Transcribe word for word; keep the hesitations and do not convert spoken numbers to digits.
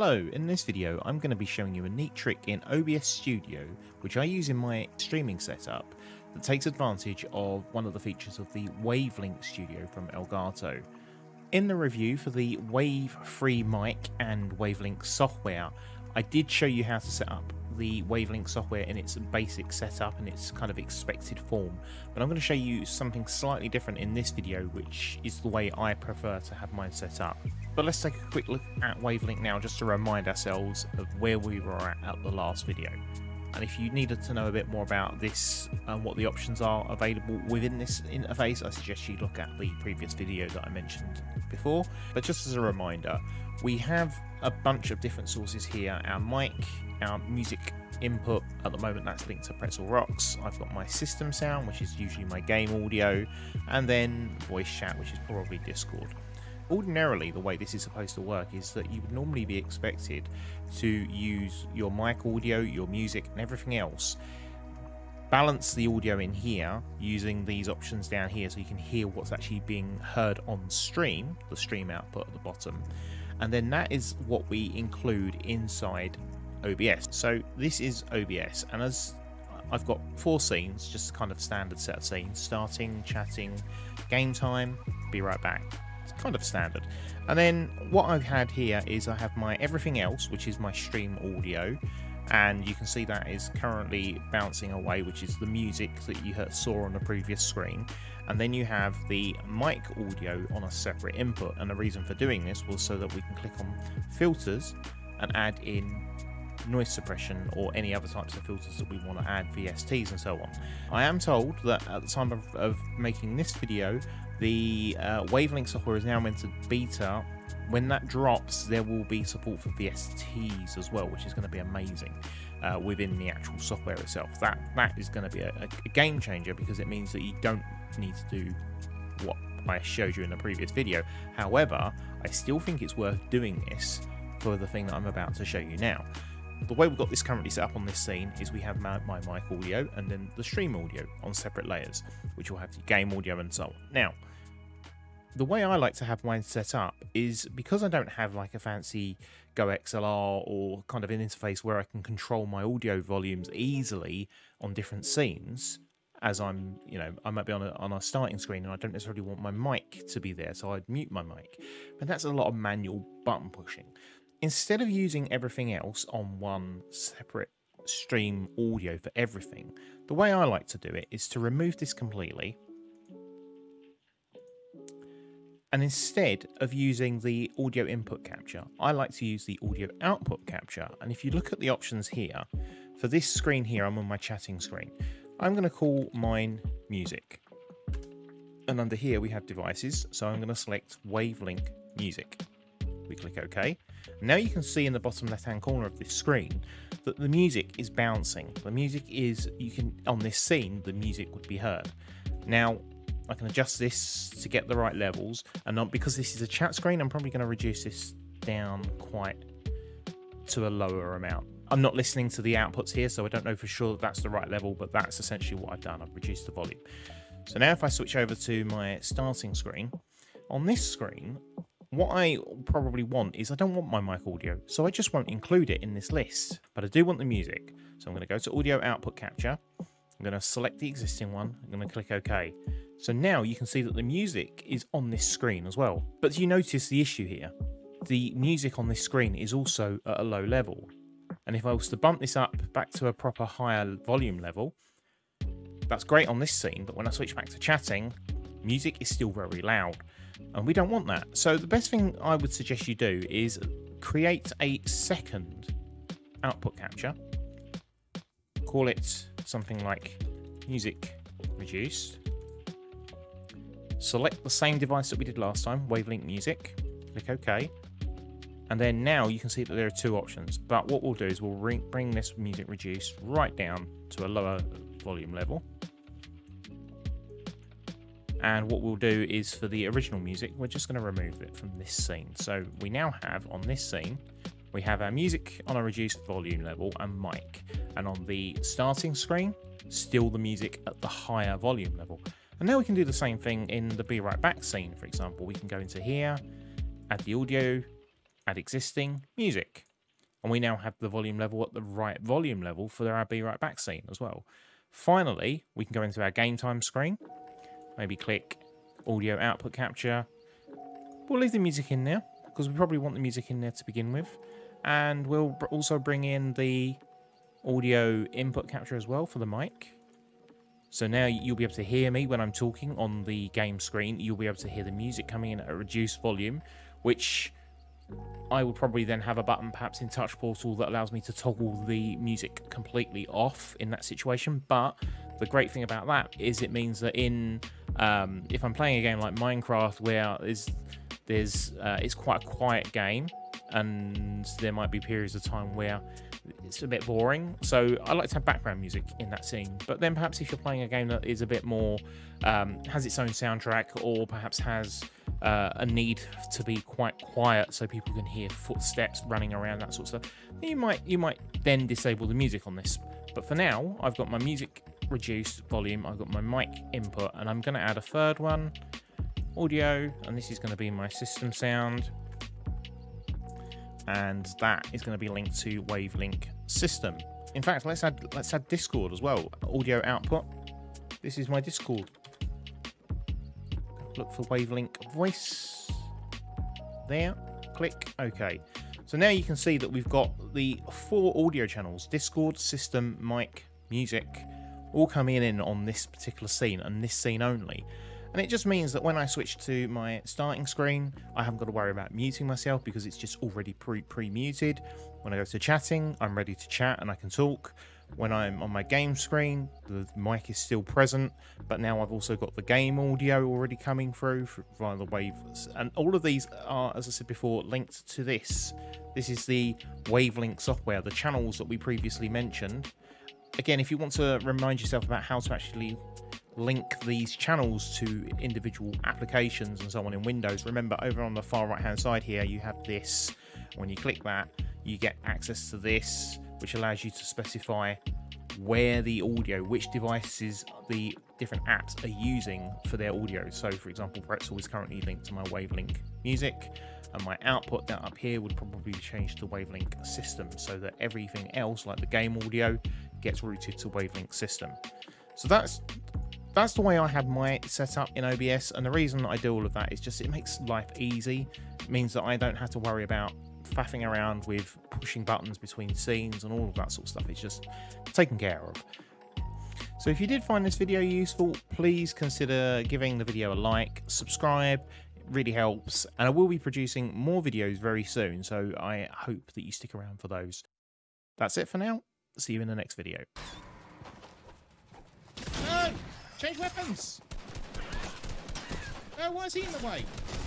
Hello, in this video I'm going to be showing you a neat trick in O B S Studio which I use in my streaming setup that takes advantage of one of the features of the Wave Link Studio from Elgato. In the review for the Wave three mic and Wave Link software, I did show you how to set up the Wave Link software in its basic setup and its kind of expected form, but I'm going to show you something slightly different in this video, which is the way I prefer to have mine set up. But let's take a quick look at Wave Link now, just to remind ourselves of where we were at at the last video. And if you needed to know a bit more about this and what the options are available within this interface, I suggest you look at the previous video that I mentioned before. But just as a reminder, we have a bunch of different sources here. Our mic, our music input, at the moment that's linked to Pretzel Rocks. I've got my system sound, which is usually my game audio, and then voice chat, which is probably Discord. Ordinarily, the way this is supposed to work is that you would normally be expected to use your mic audio, your music, and everything else. Balance the audio in here using these options down here so you can hear what's actually being heard on stream, the stream output at the bottom. And then that is what we include inside O B S. So this is O B S, and as I've got four scenes, just kind of standard set of scenes: starting, chatting, game time, be right back. Kind of standard. And then what I've had here is I have my everything else, which is my stream audio, and you can see that is currently bouncing away, which is the music that you saw on the previous screen. And then you have the mic audio on a separate input, and the reason for doing this was so that we can click on filters and add in noise suppression or any other types of filters that we want to add, V S Ts and so on. I am told that at the time of, of making this video, the uh, Wave Link software is now meant to beta. When that drops, there will be support for V S Ts as well, which is going to be amazing uh, within the actual software itself. That that is going to be a, a game changer, because it means that you don't need to do what I showed you in the previous video. However, I still think it's worth doing this for the thing that I'm about to show you now. The way we've got this currently set up on this scene is we have my, my mic audio and then the stream audio on separate layers, which will have the game audio and so on. Now, the way I like to have mine set up is, because I don't have like a fancy Go X L R or kind of an interface where I can control my audio volumes easily on different scenes, as I'm, you know, I might be on a, on a starting screen and I don't necessarily want my mic to be there, so I'd mute my mic. But that's a lot of manual button pushing. Instead of using everything else on one separate stream audio for everything, the way I like to do it is to remove this completely. And instead of using the audio input capture, I like to use the audio output capture. And if you look at the options here, for this screen here, I'm on my chatting screen. I'm going to call mine music. And under here we have devices, so I'm going to select Wave Link Music. We click OK. Now you can see in the bottom left hand corner of this screen that the music is bouncing. The music is, you can, on this scene, the music would be heard. Now I can adjust this to get the right levels, and not, because this is a chat screen, I'm probably going to reduce this down quite to a lower amount. I'm not listening to the outputs here, so I don't know for sure that that's the right level, but that's essentially what I've done. I've reduced the volume. So now if I switch over to my starting screen, on this screen, what I probably want is, I don't want my mic audio, so I just won't include it in this list, but I do want the music. So I'm going to go to audio output capture. I'm going to select the existing one. I'm going to click OK. So now you can see that the music is on this screen as well. But you notice the issue here. The music on this screen is also at a low level. And if I was to bump this up back to a proper higher volume level, that's great on this scene. But when I switch back to chatting, music is still very loud, and we don't want that. So the best thing I would suggest you do is create a second output capture. Call it something like music reduced. Select the same device that we did last time, Wave Link Music. Click OK. And then now you can see that there are two options. But what we'll do is we'll bring this music reduced right down to a lower volume level. And what we'll do is, for the original music, we're just going to remove it from this scene. So we now have, on this scene, we have our music on a reduced volume level and mic. And on the starting screen, still the music at the higher volume level. And now we can do the same thing in the Be Right Back scene, for example. We can go into here, add the audio, add existing, music. And we now have the volume level at the right volume level for our Be Right Back scene as well. Finally, we can go into our game time screen. Maybe click audio output capture. We'll leave the music in there because we probably want the music in there to begin with. And we'll also bring in the audio input capture as well for the mic. So now you'll be able to hear me when I'm talking on the game screen. You'll be able to hear the music coming in at a reduced volume, which I will probably then have a button perhaps in Touch Portal that allows me to toggle the music completely off in that situation. But the great thing about that is it means that in um, if I'm playing a game like Minecraft where there's, there's uh, it's quite a quiet game, and there might be periods of time where it's a bit boring, so I like to have background music in that scene. But then perhaps if you're playing a game that is a bit more um, has its own soundtrack, or perhaps has uh, a need to be quite quiet so people can hear footsteps running around, that sort of stuff, you might you might then disable the music on this. But for now, I've got my music reduced volume, I've got my mic input, and I'm going to add a third one, audio, and this is going to be my system sound. And that is going to be linked to Wave Link System. In fact, let's add let's add Discord as well. Audio output. This is my Discord. Look for Wave Link Voice. There. Click OK. So now you can see that we've got the four audio channels: Discord, System, Mic, Music, all coming in on this particular scene and this scene only. And it just means that when I switch to my starting screen, I haven't got to worry about muting myself because it's just already pre-pre-muted. When I go to chatting, I'm ready to chat and I can talk. When I'm on my game screen, the mic is still present, but now I've also got the game audio already coming through via the Wave. And all of these are, as I said before, linked to this. This is the Wavelink software, the channels that we previously mentioned. Again, if you want to remind yourself about how to actually link these channels to individual applications and so on in Windows, remember over on the far right hand side here you have this. When you click that, you get access to this, which allows you to specify where the audio, which devices the different apps are using for their audio. So for example, Pretzel is currently linked to my Wavelink Music, and my output down up here would probably be changed to Wavelink System, so that everything else like the game audio gets routed to Wavelink System. So that's That's the way I have my setup in O B S, and the reason I do all of that is just it makes life easy. It means that I don't have to worry about faffing around with pushing buttons between scenes and all of that sort of stuff. It's just taken care of. So if you did find this video useful, please consider giving the video a like, subscribe, it really helps. And I will be producing more videos very soon, so I hope that you stick around for those. That's it for now. See you in the next video. Change weapons! Oh, why is he in the way?